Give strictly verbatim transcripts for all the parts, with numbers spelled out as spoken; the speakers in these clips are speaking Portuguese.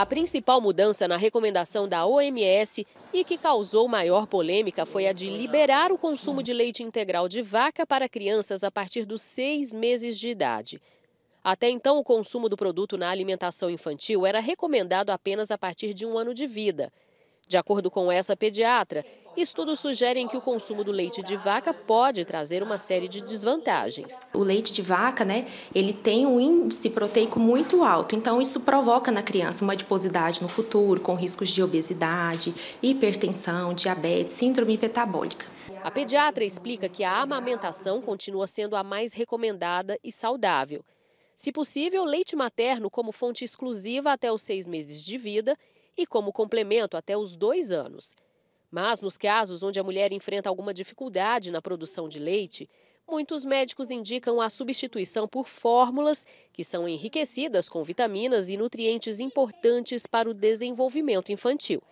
A principal mudança na recomendação da O M S e que causou maior polêmica foi a de liberar o consumo de leite integral de vaca para crianças a partir dos seis meses de idade. Até então, o consumo do produto na alimentação infantil era recomendado apenas a partir de um ano de vida. De acordo com essa pediatra, estudos sugerem que o consumo do leite de vaca pode trazer uma série de desvantagens. O leite de vaca, né, ele tem um índice proteico muito alto, então isso provoca na criança uma adiposidade no futuro, com riscos de obesidade, hipertensão, diabetes, síndrome metabólica. A pediatra explica que a amamentação continua sendo a mais recomendada e saudável. Se possível, leite materno como fonte exclusiva até os seis meses de vida e como complemento até os dois anos. Mas nos casos onde a mulher enfrenta alguma dificuldade na produção de leite, muitos médicos indicam a substituição por fórmulas que são enriquecidas com vitaminas e nutrientes importantes para o desenvolvimento infantil.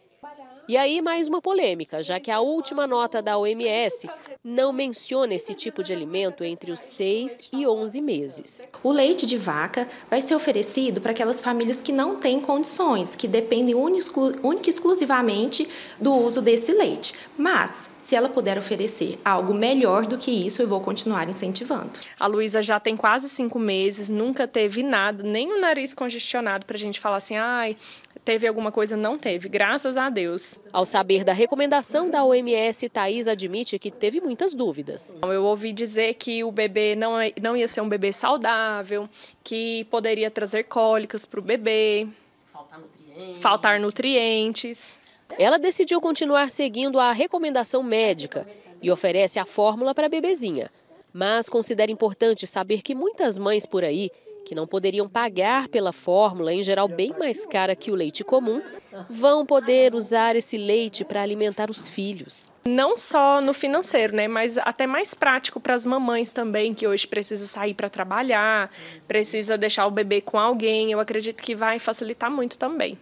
E aí mais uma polêmica, já que a última nota da O M S não menciona esse tipo de alimento entre os seis e onze meses. O leite de vaca vai ser oferecido para aquelas famílias que não têm condições, que dependem única e exclusivamente do uso desse leite. Mas, se ela puder oferecer algo melhor do que isso, eu vou continuar incentivando. A Luísa já tem quase cinco meses, nunca teve nada, nem o nariz congestionado para a gente falar assim, ai, teve alguma coisa, não teve, graças a Deus. Ao saber da recomendação da O M S, Thaís admite que teve muitas dúvidas. Eu ouvi dizer que o bebê não, é, não ia ser um bebê saudável, que poderia trazer cólicas para o bebê, faltar nutrientes. faltar nutrientes. Ela decidiu continuar seguindo a recomendação médica e oferece a fórmula para a bebezinha. Mas considera importante saber que muitas mães por aí que não poderiam pagar pela fórmula, em geral bem mais cara que o leite comum, vão poder usar esse leite para alimentar os filhos. Não só no financeiro, né, mas até mais prático para as mamães também, que hoje precisa sair para trabalhar, precisa deixar o bebê com alguém. Eu acredito que vai facilitar muito também.